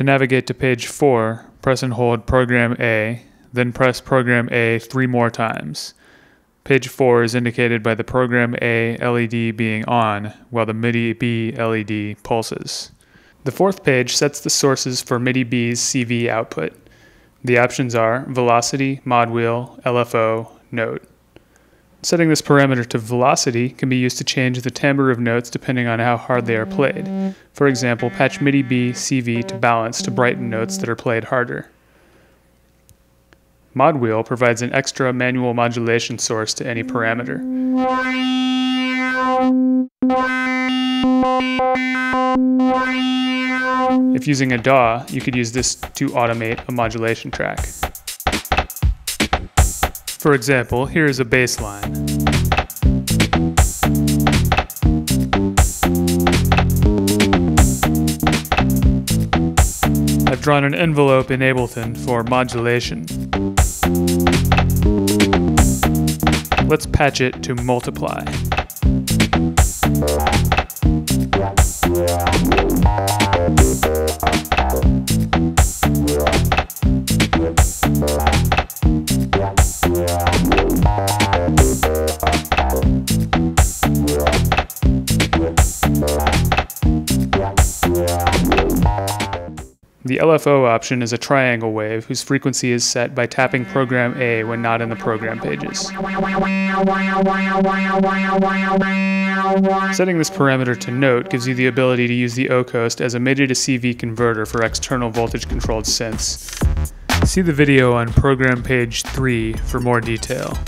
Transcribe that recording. To navigate to page 4, press and hold Program A, then press Program A 3 more times. Page 4 is indicated by the Program A LED being on, while the MIDI B LED pulses. The fourth page sets the sources for MIDI B's CV output. The options are velocity, mod wheel, LFO, note. Setting this parameter to velocity can be used to change the timbre of notes depending on how hard they are played. For example, patch MIDI B CV to balance to brighten notes that are played harder. Mod Wheel provides an extra manual modulation source to any parameter. If using a DAW, you could use this to automate a modulation track. For example, here is a bass line. I've drawn an envelope in Ableton for modulation. Let's patch it to multiply. The LFO option is a triangle wave whose frequency is set by tapping Program A when not in the program pages. Setting this parameter to note gives you the ability to use the 0-COAST as a MIDI to CV converter for external voltage-controlled synths. See the video on program page 3 for more detail.